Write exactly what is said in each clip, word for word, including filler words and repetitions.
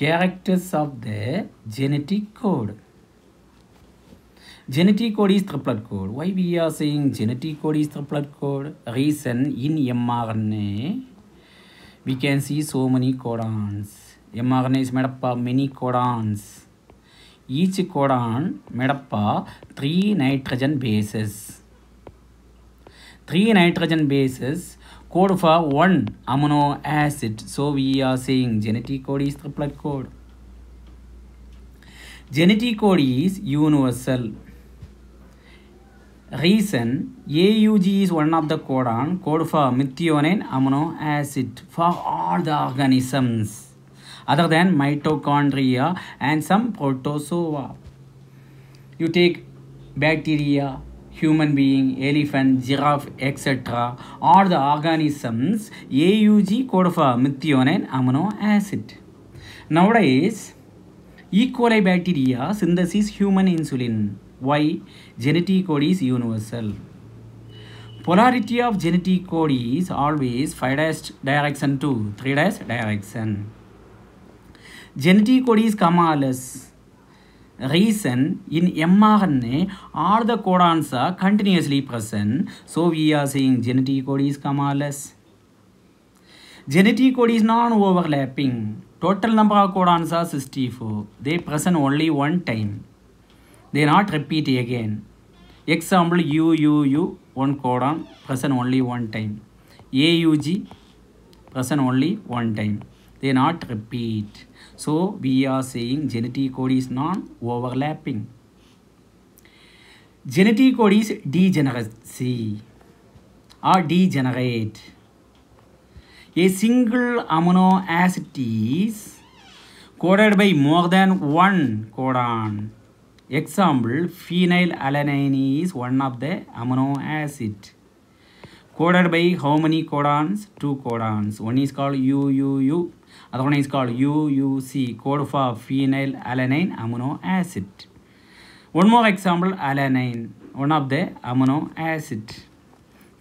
characters of the genetic code. Genetic code is the blood code. Why we are saying genetic code is the blood code? Reason, in mRNA we can see so many codons. mRNA is made up of many codons. Each codon made up of three nitrogen bases. Three nitrogen bases code for one amino acid. So we are saying genetic code is the blood code. Genetic code is universal. Reason, A U G is one of the codon, code for methionine amino acid for all the organisms other than mitochondria and some protozoa. You take bacteria, human being, elephant, giraffe, et cetera. All the organisms, A U G code for methionine amino acid. Nowadays, E. coli bacteria synthesis human insulin. Why? Genetic code is universal. Polarity of genetic code is always five dash direction to three dash direction. Genetic code is comma-less. Reason, in mRNA, all the codons are continuously present. So we are saying genetic code is comma-less. Genetic code is non-overlapping. Total number of codons are sixty-four. They present only one time. They not repeat again. Example, U, U, U, one codon, present only one time. A U G, present only one time. They not repeat. So we are saying genetic code is non-overlapping. Genetic code is degeneracy or degenerate. A single amino acid is coded by more than one codon. Example, phenylalanine is one of the amino acid. Coded by how many codons? Two codons. One is called U U U. Other one is called U U C. Code for phenylalanine amino acid. One more example, alanine. One of the amino acid.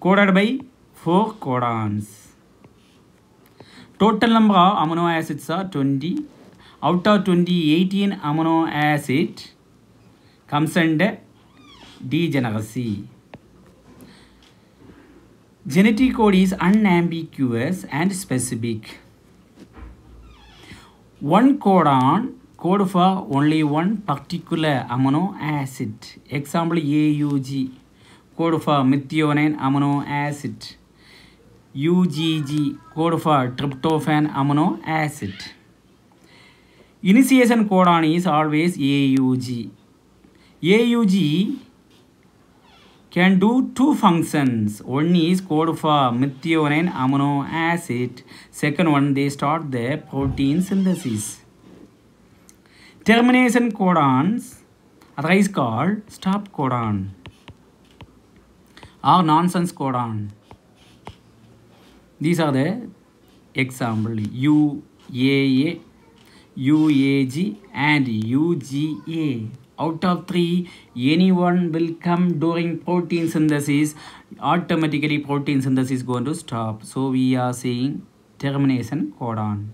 Coded by four codons. Total number of amino acids are twenty. Out of twenty, eighteen amino acid comes under degeneracy. Genetic code is unambiguous and specific. One codon code for only one particular amino acid. Example, A U G code for methionine amino acid. U G G code for tryptophan amino acid. Initiation codon is always A U G. A U G can do two functions. One is code for methionine amino acid. Second one, they start the protein synthesis. Termination codons, otherwise called stop codon or nonsense codon. These are the example U A A, U A G and U G A. Out of three, anyone will come during protein synthesis. Automatically protein synthesis is going to stop. So we are saying termination codon.